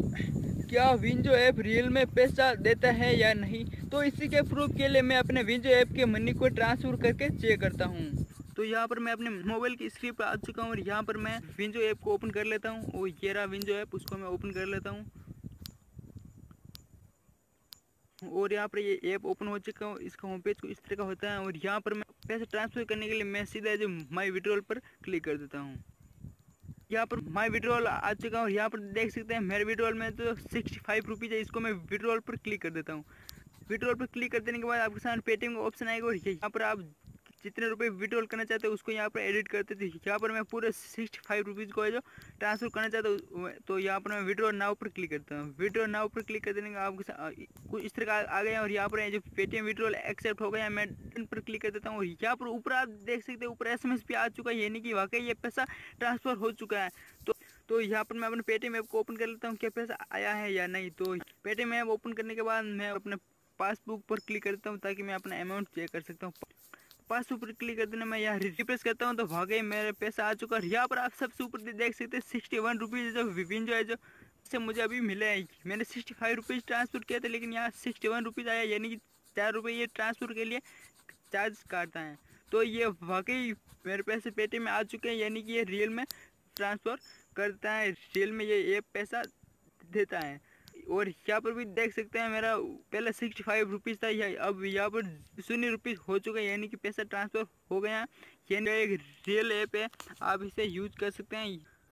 क्या WinZO app real में पैसा देता है या नहीं, तो इसी के प्रूफ के लिए मैं अपने विंजो ऐप के मनी को ट्रांसफर करके चेक करता हूँ। तो यहाँ पर मैं अपने मोबाइल की स्क्रीन पर आ चुका हूँ और यहाँ पर मैं विंजो ऐप को ओपन कर लेता हूँ। और ये रहा विंजो ऐप, उसको मैं ओपन कर लेता हूँ। और यहाँ पर ये ऐप ओपन हो चुका हूँ। इसका होम पेज को इस तरह का होता है। और यहाँ पर मैं पैसा ट्रांसफर करने के लिए मैं सीधा जो माई विड्रॉल पर क्लिक कर देता हूँ। यहाँ पर माय विड्रॉल आ चुका हूँ। यहाँ पर देख सकते हैं मेरे विड्रॉल में तो 65 रुपीज़ है। इसको मैं विड्रॉल पर क्लिक कर देता हूँ। विड्रॉल पर क्लिक कर देने के बाद आपके सामने पेटीएम का ऑप्शन आएगा और यहाँ पर आप जितने रुपए विड्रॉल करना चाहते हो उसको यहाँ पर एडिट करते थे। यहाँ पर मैं पूरे 65 रुपीज़ को है जो ट्रांसफर करना चाहता हूँ, तो यहाँ पर मैं विड्रॉल नाउ पर क्लिक करता हूँ। विड्रॉल नाउ पर क्लिक कर देने के आपके साथ कुछ इस तरह का आ गया। और यहाँ पर जो पेटीएम विड्रॉल एक्सेप्ट हो गया, मैं डन पर क्लिक कर देता हूँ। यहाँ पर ऊपर आप देख सकते हैं ऊपर SMS भी आ चुका है, यानी कि वाकई ये पैसा ट्रांसफर हो चुका है। तो यहाँ पर मैं अपने पेटीएम ऐप को ओपन कर लेता हूँ, क्या पैसा आया है या नहीं। तो पेटीएम ऐप ओपन करने के बाद मैं अपने पासबुक पर क्लिक करता हूँ ताकि मैं अपना अमाउंट चेक कर सकता हूँ। पास ऊपर क्लिक कर देना, मैं यहाँ रिप्लेस करता हूँ तो वाकई मेरा पैसा आ चुका है। यहाँ पर आप सबसे ऊपर देख सकते हैं 61 रुपीज़ जो विंजो है जो से मुझे अभी मिला है। मैंने 65 रुपीज़ ट्रांसफर किया था, लेकिन यहाँ 61 रुपीज़ आया, यानी कि 4 रुपये ये ट्रांसफर के लिए चार्ज काटता है। तो ये वाकई मेरे पैसे पेटीएम में आ चुके हैं, यानी कि ये रियल में ट्रांसफ़र करता है, रियल में ये पैसा देता है। और यहाँ पर भी देख सकते हैं मेरा पहले 65 रुपीज़ था, अब यहाँ पर 0 रुपीज़ हो चुका है, यानी कि पैसा ट्रांसफ़र हो गया है। ये एक रियल ऐप है, आप इसे यूज कर सकते हैं।